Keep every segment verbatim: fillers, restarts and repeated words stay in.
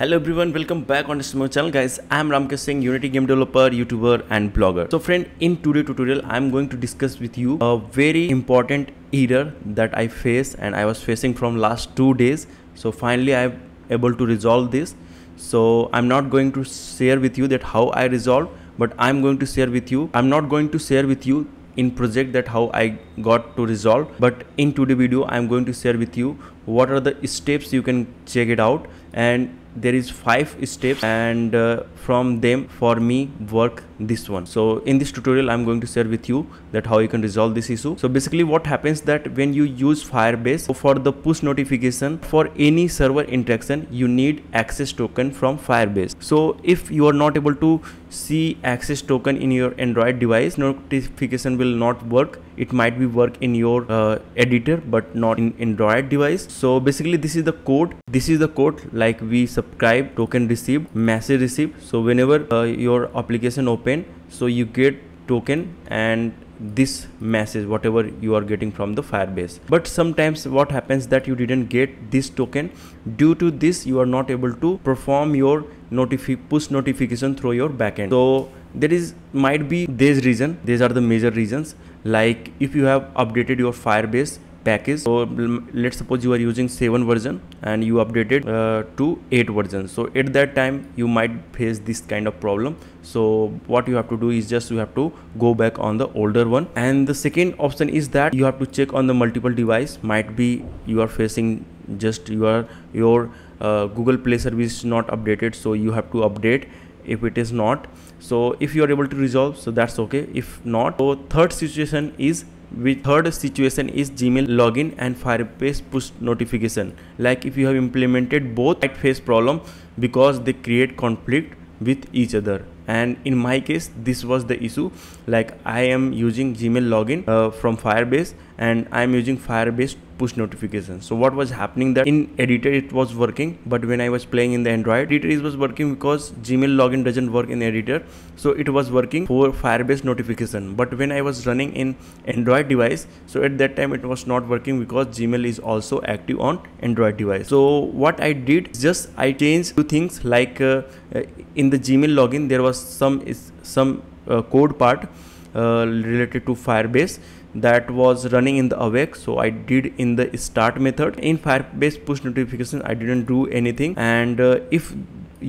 Hello everyone, welcome back on this my channel guys. I am Ramkesh Singh, Unity game developer, YouTuber and blogger. So friend, in today's tutorial, I am going to discuss with you a very important error that I face and I was facing from last two days. So finally, I am able to resolve this. So I'm not going to share with you that how I resolve, but I'm going to share with you. I'm not going to share with you in project that how I got to resolve, but in today's video, I'm going to share with you what are the steps you can check it out, and there is five steps and uh, from them for me work this one. So in this tutorial I'm going to share with you that how you can resolve this issue. So basically what happens that when you use Firebase for the push notification for any server interaction, you need access token from Firebase. So if you are not able to see access token in your Android device, notification will not work. It might be work in your uh, editor but not in Android device. So basically this is the code. This is the code like we subscribe, token received, message received. So whenever uh, your application open, so you get token and this message whatever you are getting from the Firebase. But sometimes what happens that you didn't get this token. Due to this you are not able to perform your notifi push notification through your backend. So there is might be this reason. These are the major reasons, like if you have updated your Firebase package. So let's suppose you are using seven version and you updated uh, to eight version. So at that time you might face this kind of problem. So what you have to do is just you have to go back on the older one. And the second option is that you have to check on the multiple device. Might be you are facing just your your uh, Google Play service not updated, so you have to update if it is not. So if you are able to resolve, so that's okay. If not, so third situation is With third situation is Gmail login and Firebase push notification. Like if you have implemented both, might face problem because they create conflict with each other. And in my case, this was the issue. Like I am using Gmail login uh, from Firebase and I am using Firebase push notification. So what was happening that in editor it was working, but when I was playing in the Android, editor it was working because Gmail login doesn't work in editor. So it was working for Firebase notification. But when I was running in Android device, so at that time it was not working because Gmail is also active on Android device. So what I did, just I changed two things. Like uh, in the Gmail login there was some is some uh, code part uh, related to Firebase that was running in the awake. So I did in the start method. In Firebase push notification I didn't do anything. And uh, if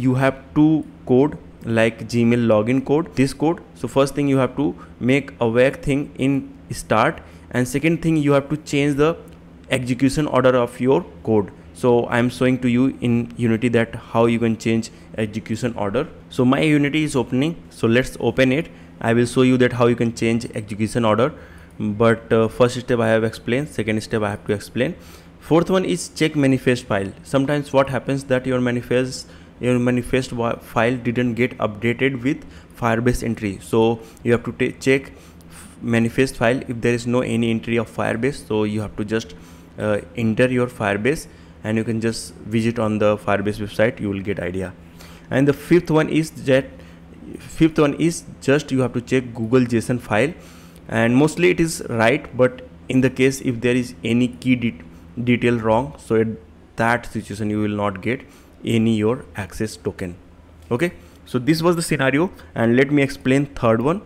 you have two code like Gmail login code, this code, so first thing you have to make awake thing in start, and second thing you have to change the execution order of your code. So I am showing to you in Unity that how you can change execution order. So my Unity is opening, so let's open it. I will show you that how you can change execution order. But uh, first step I have explained, second step I have to explain. Fourth one is check manifest file. Sometimes what happens that your manifest your manifest file didn't get updated with Firebase entry. So you have to check manifest file. If there is no any entry of Firebase, so you have to just uh, enter your Firebase and you can just visit on the Firebase website. You will get idea. And the fifth one is that fifth one is just you have to check Google JSON file. And mostly it is right, but in the case if there is any key de detail wrong, so at that situation you will not get any your access token. Okay, so this was the scenario. And let me explain third one,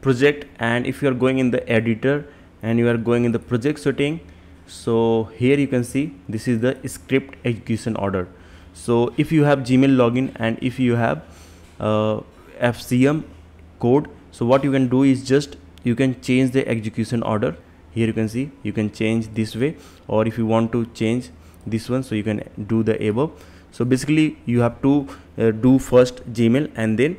project. And if you are going in the editor and you are going in the project setting, so here you can see this is the script execution order. So if you have Gmail login and if you have uh, F C M code, so what you can do is just you can change the execution order. Here you can see you can change this way, or if you want to change this one, so you can do the above. So basically you have to uh, do first Gmail and then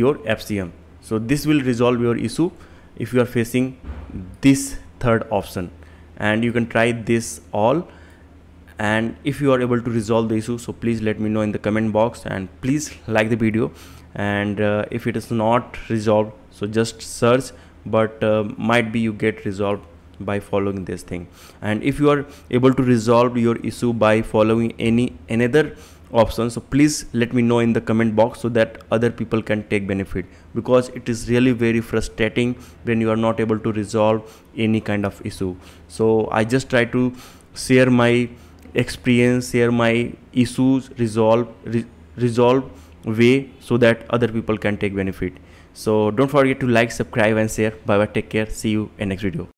your F C M. So this will resolve your issue if you are facing this third option. And you can try this all, and if you are able to resolve the issue, so please let me know in the comment box, and please like the video. And uh, if it is not resolved, so just search, but uh, might be you get resolved by following this thing. And if you are able to resolve your issue by following any another option, so please let me know in the comment box so that other people can take benefit, because it is really very frustrating when you are not able to resolve any kind of issue. So I just try to share my experience, share my issues, resolve re resolve way so that other people can take benefit. So don't forget to like, subscribe and share. Bye bye, take care, see you in next video.